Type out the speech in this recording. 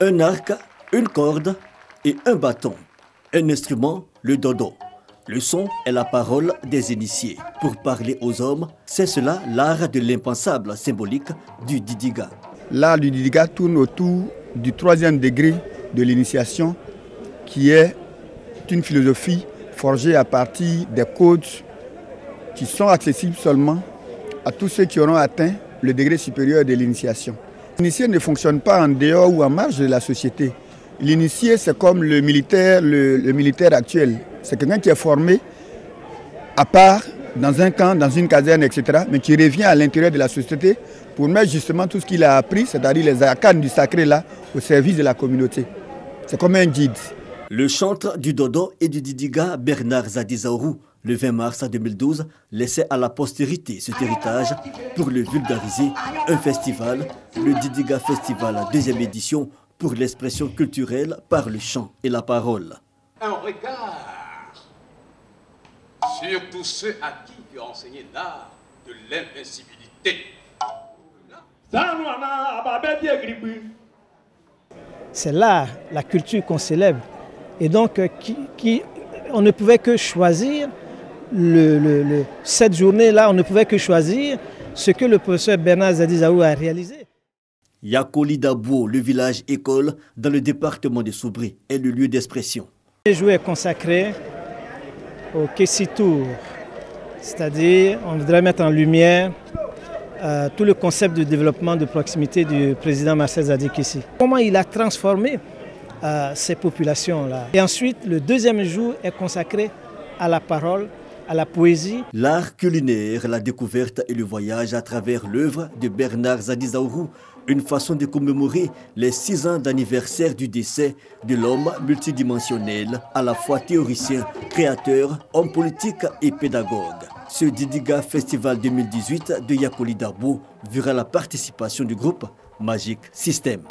Un arc, une corde et un bâton. Un instrument, le dodo. Le son est la parole des initiés. Pour parler aux hommes, c'est cela l'art de l'impensable symbolique du Didiga. L'art du Didiga tourne autour du troisième degré de l'initiation, qui est une philosophie forgée à partir des codes qui sont accessibles seulement à tous ceux qui auront atteint le degré supérieur de l'initiation. L'initié ne fonctionne pas en dehors ou en marge de la société. L'initié, c'est comme le militaire actuel. C'est quelqu'un qui est formé à part, dans un camp, dans une caserne, etc., mais qui revient à l'intérieur de la société pour mettre justement tout ce qu'il a appris, c'est-à-dire les arcanes du sacré là, au service de la communauté. C'est comme un guide. Le chantre du dodo et du didiga Bernard Zadi Zaourou, le 20 mars 2012, laissait à la postérité cet héritage pour le vulgariser. Un festival, le Didiga Festival, deuxième édition, pour l'expression culturelle par le chant et la parole. Un regard sur tous ceux à qui tu as enseigné l'art de l'invincibilité. C'est l'art, la culture qu'on célèbre. Et donc, on ne pouvait que choisir, cette journée-là, on ne pouvait que choisir ce que le professeur Bernard Zadi Zaourou a réalisé. Yakolidabo, le village-école dans le département de Soubri, est le lieu d'expression. Le jour est consacré au Kessi Tour, c'est-à-dire on voudrait mettre en lumière tout le concept de développement de proximité du président Marcel Zadik Kessi. Comment il a transformé ces populations-là. Et ensuite, le deuxième jour est consacré à la parole, à la poésie. L'art culinaire, la découverte et le voyage à travers l'œuvre de Bernard Zadi Zaourou, une façon de commémorer les 6 ans d'anniversaire du décès de l'homme multidimensionnel, à la fois théoricien, créateur, homme politique et pédagogue. Ce Didiga Festival 2018 de Yakolidabo verra la participation du groupe Magic System.